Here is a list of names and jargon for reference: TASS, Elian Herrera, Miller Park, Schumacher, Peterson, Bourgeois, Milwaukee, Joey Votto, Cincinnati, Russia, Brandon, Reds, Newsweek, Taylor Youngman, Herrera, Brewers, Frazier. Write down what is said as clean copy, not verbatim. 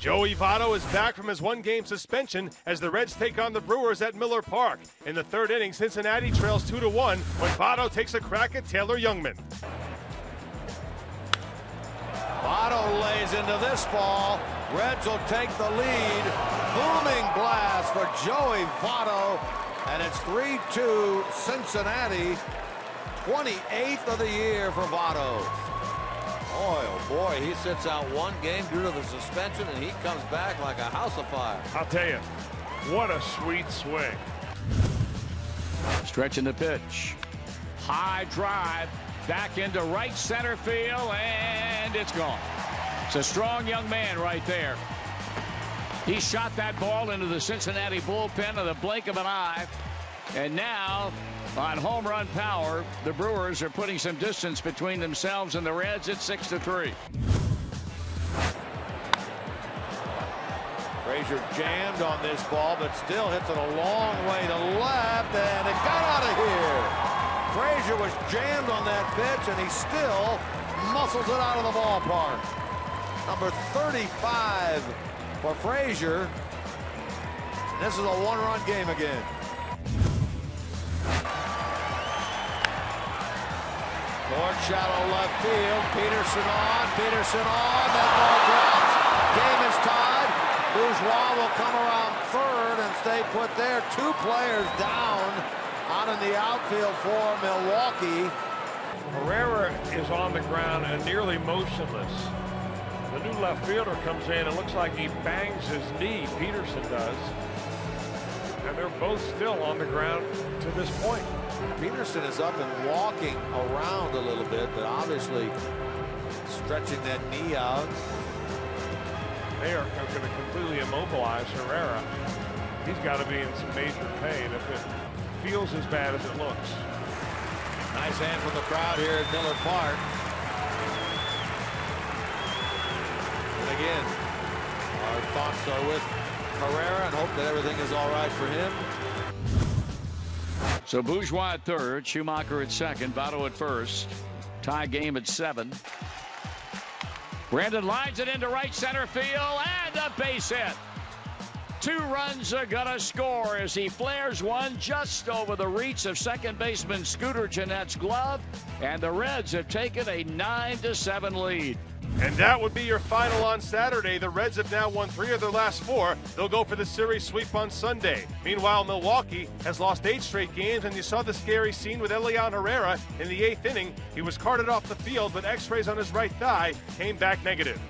Joey Votto is back from his one-game suspension as the Reds take on the Brewers at Miller Park. In the third inning, Cincinnati trails 2-1 when Votto takes a crack at Taylor Youngman. Votto lays into this ball. Reds will take the lead. Booming blast for Joey Votto, and it's 3-2 Cincinnati. 28th of the year for Votto. Boy, oh boy, he sits out one game due to the suspension, and he comes back like a house of fire. I'll tell you, what a sweet swing. Stretching the pitch. High drive, back into right center field, and it's gone. It's a strong young man right there. He shot that ball into the Cincinnati bullpen in the blink of an eye, and now, on home run power, the Brewers are putting some distance between themselves and the Reds at 6-3. Frazier jammed on this ball, but still hits it a long way to left, and it got out of here. Frazier was jammed on that pitch, and he still muscles it out of the ballpark. Number 35 for Frazier. This is a one-run game again. Toward shallow left field, Peterson on, that ball drops, game is tied. Bourgeois will come around third and stay put there. Two players down out in the outfield for Milwaukee. Herrera is on the ground and nearly motionless. The new left fielder comes in and looks like he bangs his knee, Peterson does. And they're both still on the ground to this point. Peterson is up and walking around a little bit, but obviously stretching that knee out. They are going to completely immobilize Herrera. He's got to be in some major pain if it feels as bad as it looks. Nice hand from the crowd here at Miller Park. And again, our thoughts are with Herrera and hope that everything is all right for him. So Bourgeois at third, Schumacher at second, Votto at first. Tie game at 7. Brandon lines it into right center field, and a base hit. Two runs are gonna score as he flares one just over the reach of second baseman Scooter Jeanette's glove, and the Reds have taken a 9-7 lead. And that would be your final on Saturday. The Reds have now won 3 of their last 4. They'll go for the series sweep on Sunday. Meanwhile, Milwaukee has lost 8 straight games, and you saw the scary scene with Elian Herrera in the 8th inning. He was carted off the field, but x-rays on his right thigh came back negative.